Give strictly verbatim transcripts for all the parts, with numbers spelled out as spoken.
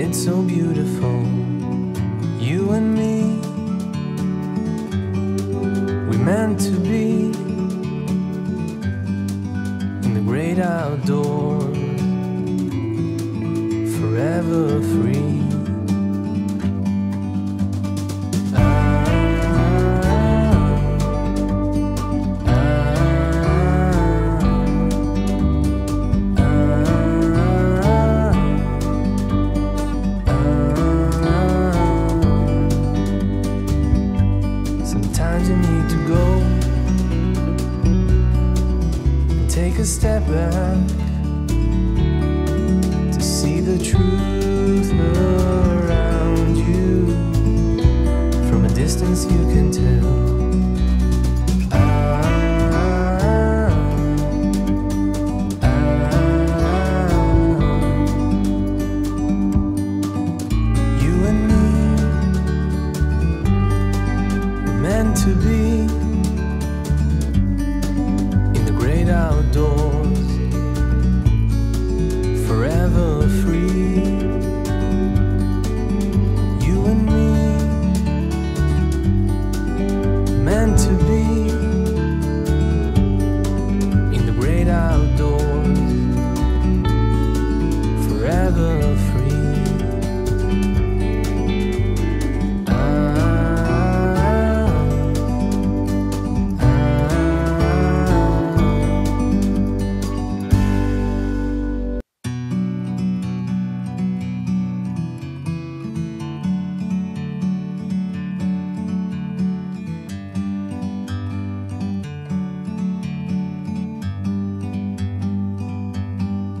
it's so beautiful, you and me. We meant to be in the great outdoors, forever free. Take a step back to see the truth around you. From a distance you can tell.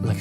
Like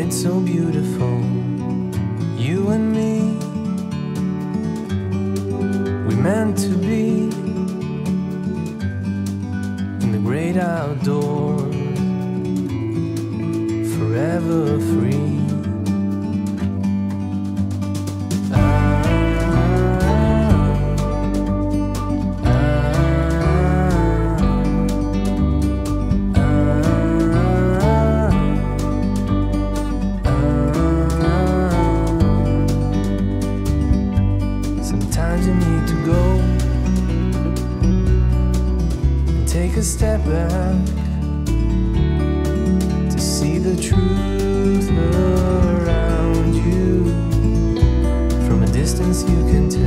it's so beautiful, you and me. We meant to be in the great outdoors, forever free. You need to go and take a step back to see the truth around you. From a distance you can tell.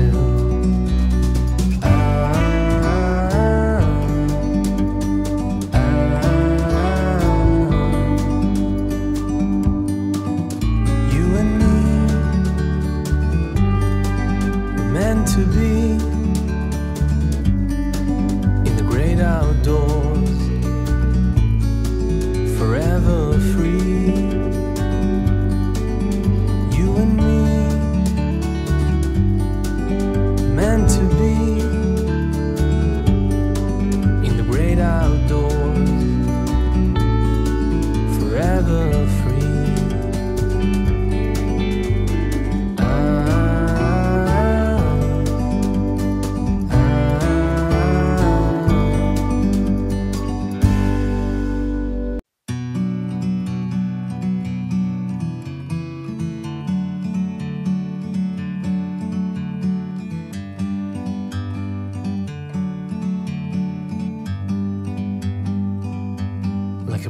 To be in the great outdoors, forever free. You and me, meant to be in the great outdoors, forever free. Like a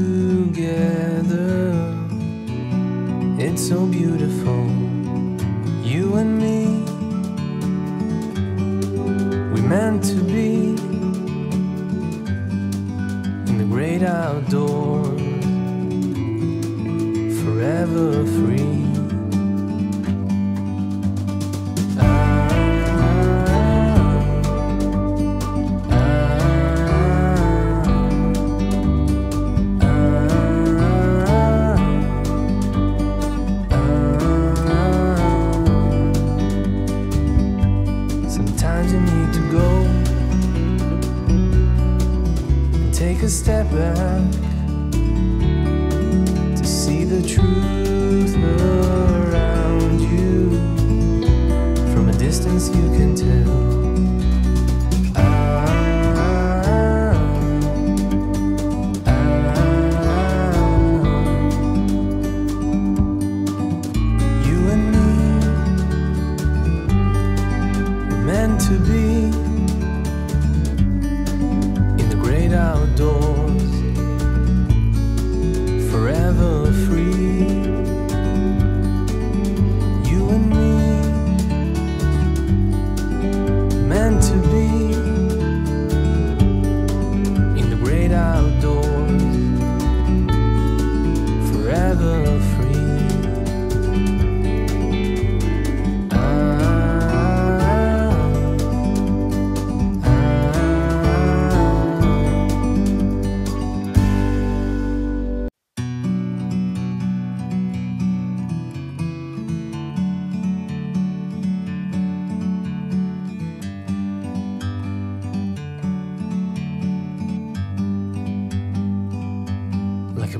it's so beautiful, you and me. We meant to be in the great outdoors, forever free. Sometimes you need to go and take a step back to see the truth around you. From a distance you can tell. To be in the great outdoors, forever free. You and me, meant to be in the great outdoors, forever free. Like a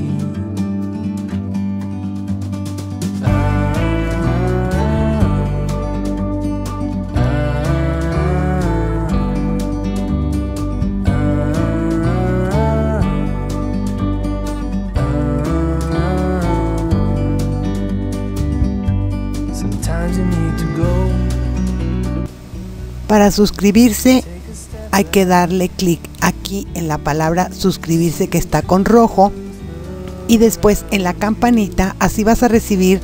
Para suscribirse hay que darle clic aquí en la palabra suscribirse que está con rojo y después en la campanita, así vas a recibir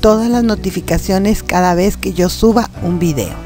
todas las notificaciones cada vez que yo suba un video.